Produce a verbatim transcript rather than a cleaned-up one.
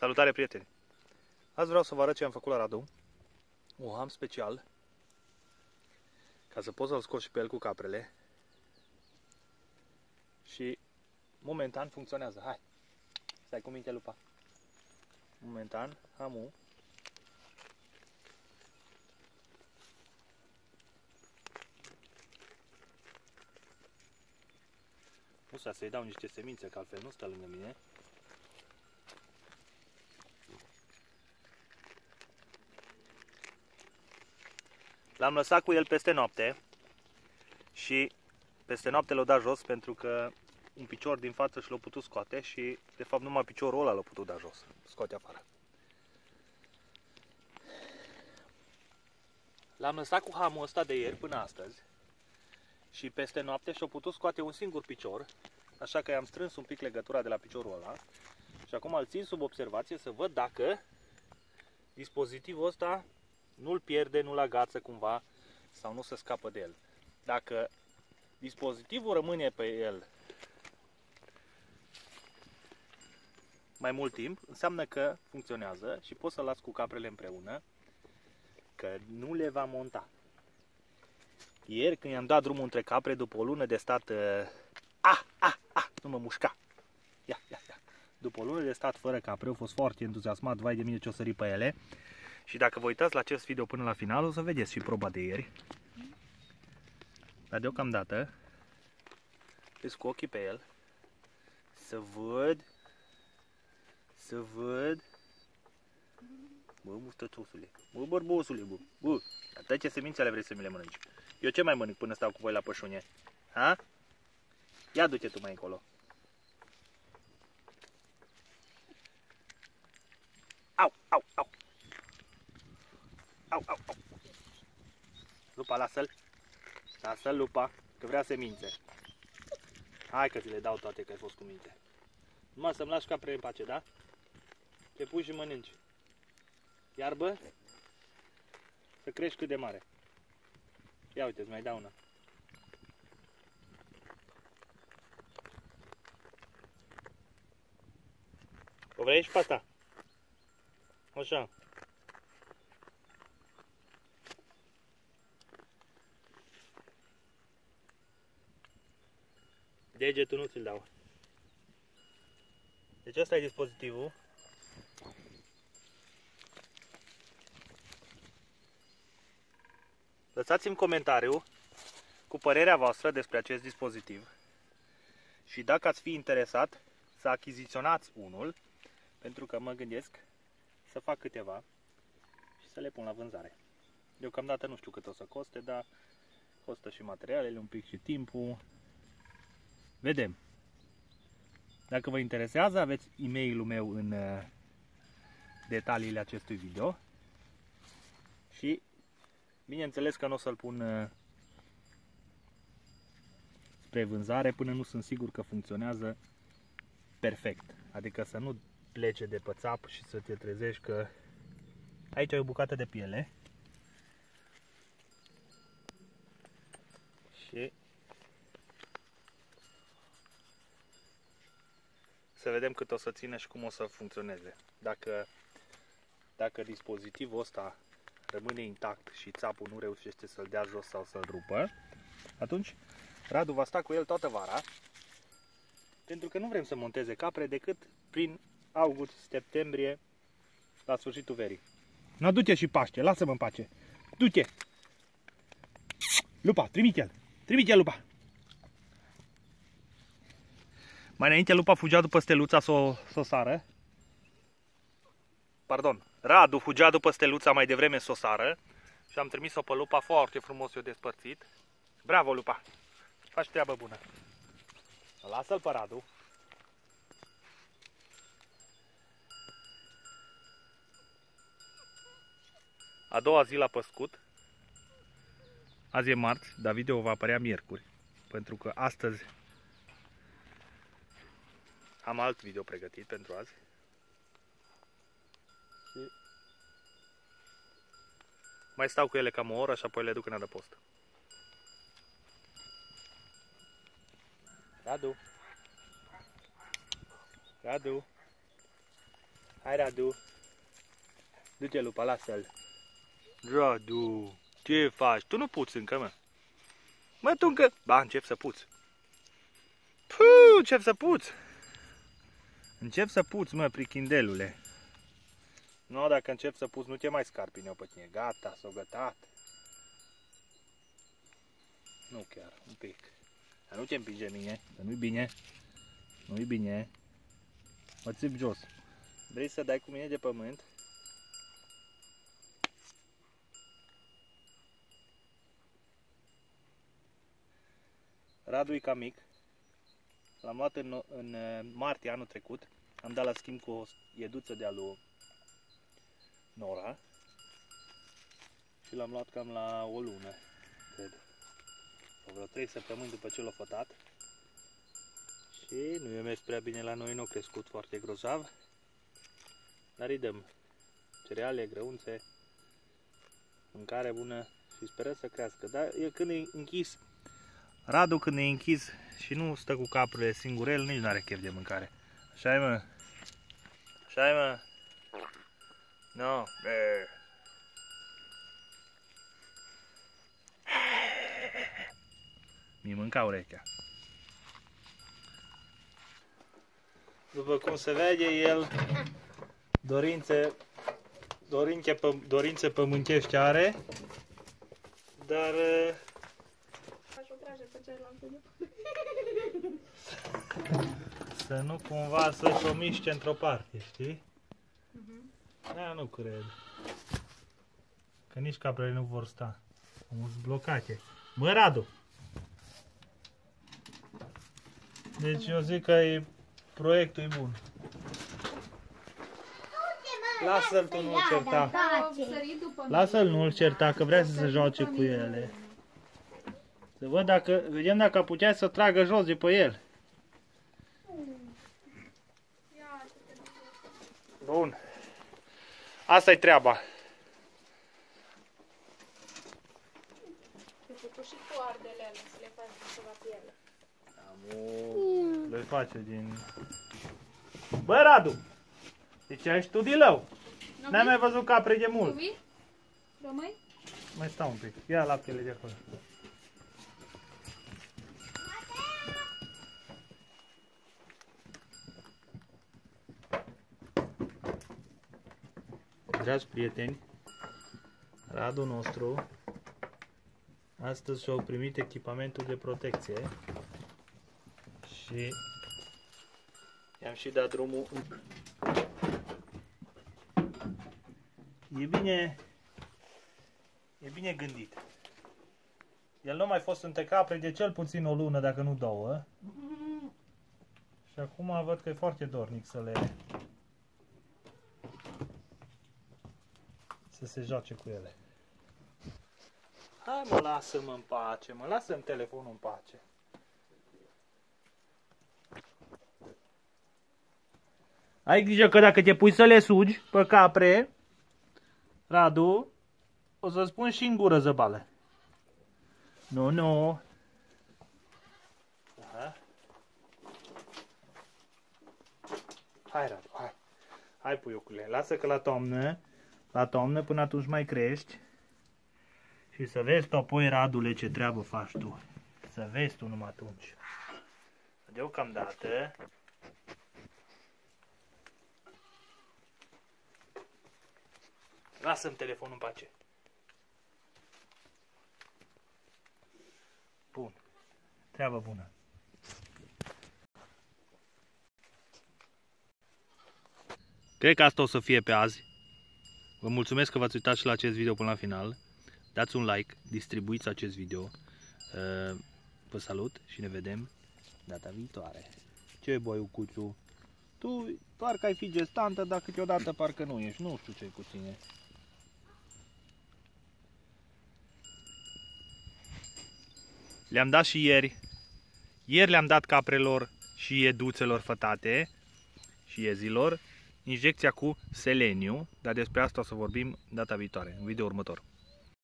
Salutare, prieteni! Azi vreau să vă arăt ce am făcut la Radu. Un ham special, ca să pot să-l scot și pe el cu caprele. Și momentan funcționează. Hai! Stai cu minte, lupa! Momentan, hamul usa să-i dau niște semințe, că altfel nu stă lângă mine. L-am lăsat cu el peste noapte și peste noapte l-a dat jos pentru că un picior din față și l-a putut scoate și de fapt numai piciorul ăla l-a putut da jos, scoate afară. L-am lăsat cu hamul ăsta de ieri până astăzi și peste noapte și-a putut scoate un singur picior, așa că i-am strâns un pic legătura de la piciorul ăla și acum îl țin sub observație să văd dacă dispozitivul ăsta nu-l pierde, nu-l agață cumva sau nu se scapă de el. Dacă dispozitivul rămâne pe el mai mult timp, înseamnă că funcționează și pot să-l las cu caprele împreună, că nu le va monta. Ieri când i-am dat drumul între capre, după o lună de stat... A, a, a, nu mă mușca! Ia, ia, ia! După o lună de stat fără capre, au fost foarte entuziasmat, vai de mine ce o sări pe ele. Și dacă vă uitați la acest video până la final, o să vedeți și proba de ieri. Dar deocamdată, îți cu ochii pe el, să văd, să văd, bă, mustățosule, bă, bărbosule, bă, bă, atâta ce semințele vrei să mi le mănânci. Eu ce mai mănânc până stau cu voi la pășune? Ha? Ia du-te tu mai încolo. Au, au, au. Au, au, au. Lupa, lasă-l. Lasă-l, lupa, că vrea semințe. Hai că ți le dau toate, că ai fost cu minte. Numai să-mi lași caprele în pace, da? Te pui și mănânci. Iar, bă, să crești cât de mare. Ia uite, îți mai dau una. O vrei și pe asta? Așa. Degetul nu ți-l dau. Deci asta e dispozitivul. Lăsați-mi comentariu cu părerea voastră despre acest dispozitiv și dacă ați fi interesat să achiziționați unul, pentru că mă gândesc să fac câteva și să le pun la vânzare. Deocamdată nu știu cât o să coste, dar costă și materialele, un pic și timpul. Vedem. Dacă vă interesează, aveți e-mailul meu în detaliile acestui video. Și bineînțeles că nu o să-l pun spre vânzare până nu sunt sigur că funcționează perfect. Adică să nu plece de pe țap și să te trezești că... Aici e o bucată de piele. Și... să vedem cât o să țină și cum o să funcționeze. Dacă, dacă dispozitivul ăsta rămâne intact și țapul nu reușește să-l dea jos sau să-l rupă, atunci Radu va sta cu el toată vara, pentru că nu vrem să monteze capre decât prin august, septembrie, la sfârșitul verii. Nu, du-te și paște, lasă-mă în pace. Du-te! Lupa, trimite-l! Trimite-l, lupa! Mai înainte lupa fugea după steluța s-o sară. Pardon, Radu fugea după steluța mai devreme s-o sară și am trimis-o pe lupa foarte frumos, eu despărțit. Bravo, lupa! Faci treabă bună! Lasă-l pe Radu! A doua zi la păscut. Azi e marți, dar video va apărea miercuri, pentru că astăzi am alt video pregătit pentru azi. Și mai stau cu ele cam o oră și apoi le duc în adăpost. Radu! Radu! Hai, Radu. Du-te, lupa, lasă-l. Radu, ce faci? Tu nu puți încă, mă. Mă, tu încă... Ba, încep să puți. Puh, încep să puți. Încep să puți, mă, prichindelule. Nu, dacă încep să puți, nu te mai scarpine-o pe tine. Gata, s-o gătat. Nu chiar, un pic. Dar nu te împinge mine, că nu-i bine. Nu-i bine. Mă țip jos. Vrei să dai cu mine de pământ? Radu e cam mic. L-am luat în, în martie anul trecut. Am dat la schimb cu o ieduță de-a lui Nora. Și l-am luat cam la o lună, cred. O vreo trei săptămâni după ce l-a fătat. Și nu i-a mers prea bine la noi, nu a crescut foarte grozav. Dar îi dăm cereale, grăunțe, mâncare bună și sperăm să crească. Dar el când e închis, Radu când e închis și nu stă cu caprile singurel, nici nu are chef de mâncare. Așa-i, mă? Așa-i, mă? No. Mi-i mânca urechea. După cum se vede, el dorințe, dorințe, pă, dorințe pământești are, dar... Să nu cumva să-și o miște într-o parte, știi? Uh-huh. Da, nu cred. Că nici caprele nu vor sta. Sunt blocate. Bă, Radu! Deci eu zic că e... Proiectul e bun. Lasă-l tu, nu-l certa. Lasă-l, nu-l certa, că vrea să se joace cu ele. Să văd dacă, vedem dacă putea să tragă jos de pe el. Bun. Asta-i treaba. Le face din... Bă, Radu! Deci ești tu din lău. N-am mai văzut capre de mult. Nu vii? Rămâi? Mai stau un pic. Ia laptele de acolo. Dragi prieteni, Radu nostru astăzi și-au primit echipamentul de protecție. Și i-am și dat drumul. E bine, e bine gândit. El nu a mai fost între capre de cel puțin o lună, dacă nu două. Și acum văd că e foarte dornic să le... să se joace cu ele. Hai, mă, lasă-mă în pace, mă, lasă-mi telefonul în pace. Ai grijă că dacă te pui să le sugi pe capre, Radu, o să-ți pun și în gură zăbală. Nu, nu. Aha. Hai, Radu, hai. Hai, puiucule, lasă că la toamnă, la toamnă până atunci mai crești. Și să vezi tu apoi, Radule, ce treabă faci tu. Să vezi tu numai atunci. Deocamdată... Lasă-mi telefonul în pace. Bun. Treabă bună. Cred că asta o să fie pe azi. Vă mulțumesc că v-ați uitat și la acest video până la final. Dați un like, distribuiți acest video. Vă salut și ne vedem data viitoare. Ce boiucuțu? Tu parcă ai fi gestantă, dar câteodată parcă nu ești. Nu știu ce-i cu tine. Le-am dat și ieri. Ieri le-am dat caprelor și ieduțelor fătate și iezilor injecția cu seleniu, dar despre asta o să vorbim data viitoare, în video următor.